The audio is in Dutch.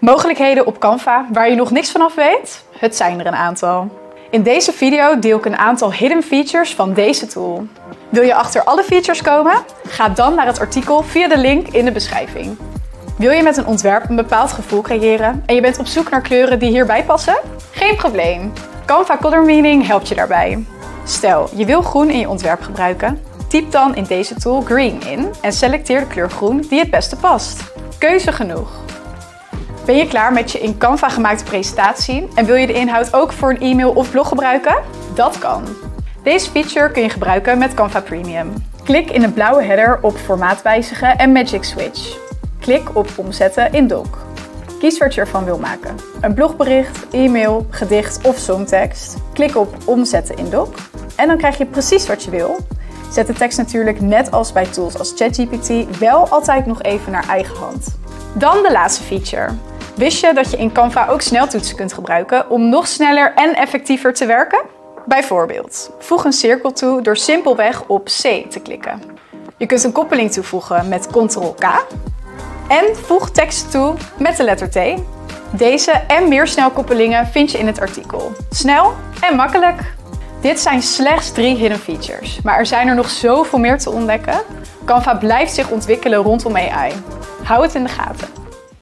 Mogelijkheden op Canva waar je nog niks vanaf weet? Het zijn er een aantal. In deze video deel ik een aantal hidden features van deze tool. Wil je achter alle features komen? Ga dan naar het artikel via de link in de beschrijving. Wil je met een ontwerp een bepaald gevoel creëren en je bent op zoek naar kleuren die hierbij passen? Geen probleem! Canva Color Meaning helpt je daarbij. Stel, je wil groen in je ontwerp gebruiken. Typ dan in deze tool green in en selecteer de kleur groen die het beste past. Keuze genoeg! Ben je klaar met je in Canva gemaakte presentatie en wil je de inhoud ook voor een e-mail of blog gebruiken? Dat kan! Deze feature kun je gebruiken met Canva Premium. Klik in de blauwe header op Formaat wijzigen en Magic Switch. Klik op Omzetten in Doc. Kies wat je ervan wil maken. Een blogbericht, e-mail, gedicht of songtekst. Klik op Omzetten in Doc en dan krijg je precies wat je wil. Zet de tekst natuurlijk net als bij tools als ChatGPT wel altijd nog even naar eigen hand. Dan de laatste feature. Wist je dat je in Canva ook sneltoetsen kunt gebruiken om nog sneller en effectiever te werken? Bijvoorbeeld, voeg een cirkel toe door simpelweg op C te klikken. Je kunt een koppeling toevoegen met Ctrl+K. En voeg tekst toe met de letter T. Deze en meer snelkoppelingen vind je in het artikel. Snel en makkelijk! Dit zijn slechts 3 hidden features, maar er zijn er nog zoveel meer te ontdekken. Canva blijft zich ontwikkelen rondom AI. Hou het in de gaten!